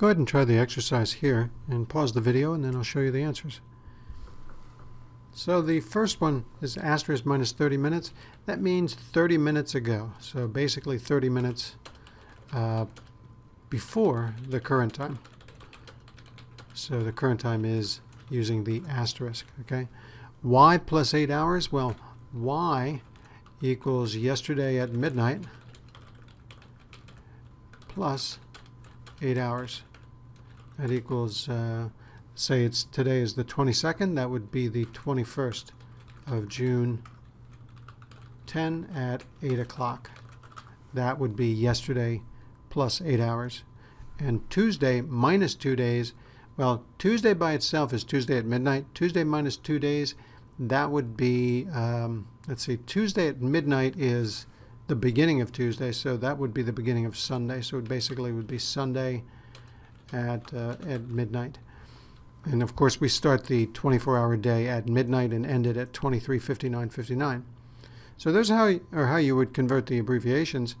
Go ahead and try the exercise here and pause the video, and then I'll show you the answers. So the first one is asterisk minus 30 minutes. That means 30 minutes ago. So basically 30 minutes before the current time. So the current time is using the asterisk. Okay. Y plus 8 hours. Well, Y equals yesterday at midnight plus 8 hours. That equals, say it's today is the 22nd. That would be the 21st of June, 10 at 8 o'clock. That would be yesterday plus 8 hours. And Tuesday minus 2 days. Well, Tuesday by itself is Tuesday at midnight. Tuesday minus 2 days, that would be, let's see, Tuesday at midnight is the beginning of Tuesday, so that would be the beginning of Sunday. So it basically would be Sunday at midnight. And of course, we start the 24-hour day at midnight and end it at 23:59:59. So there's how you would convert the abbreviations.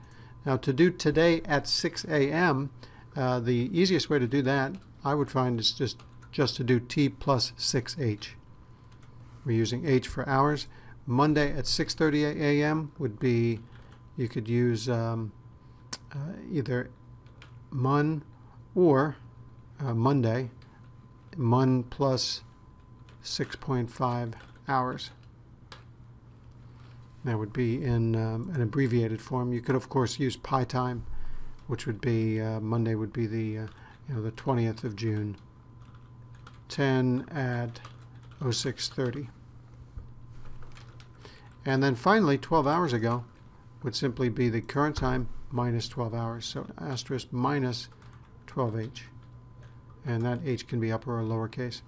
Now, to do today at 6 a.m., the easiest way to do that, I would find, is just to do T plus 6H. We're using H for hours. Monday at 6:30 a.m. would be, you could use either mun or Monday, mun plus 6.5 hours. That would be in an abbreviated form. You could, of course, use pi time, which would be Monday would be the the 20th of June, 10 at 06:30. And then finally, 12 hours ago would simply be the current time minus 12 hours. So asterisk minus 12H. And that H can be upper or lowercase.